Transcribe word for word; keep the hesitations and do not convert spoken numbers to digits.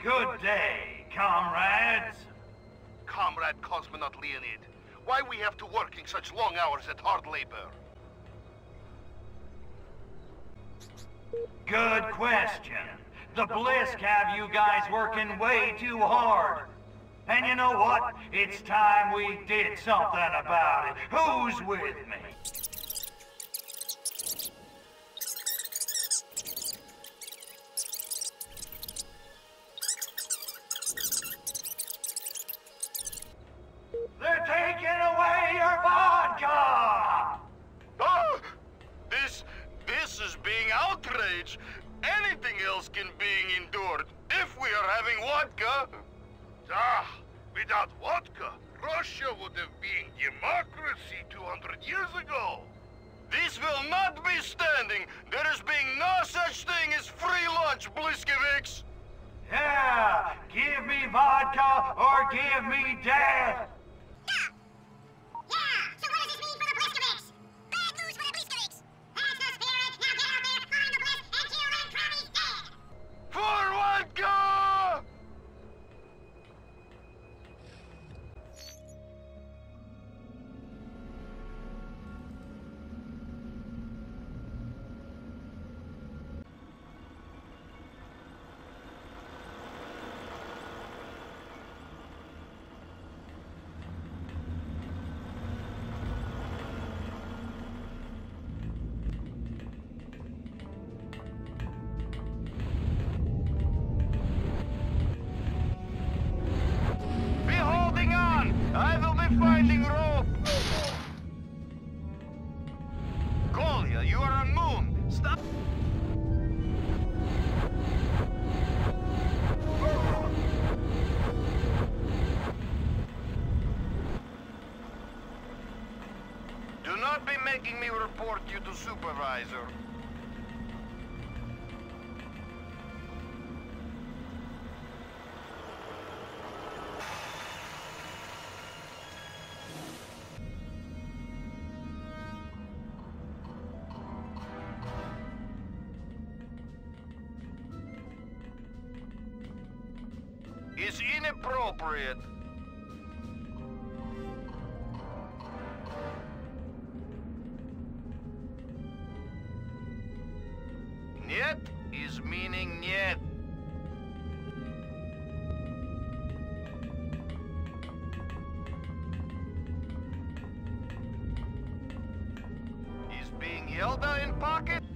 Good day, comrades! Comrade Cosmonaut Leonid, why we have to work in such long hours at hard labor? Good question. The Blisk have you guys working way too hard. And you know what? It's time we did something about it. Who's with me? Supervisor. It's inappropriate. Being yelled at in pocket?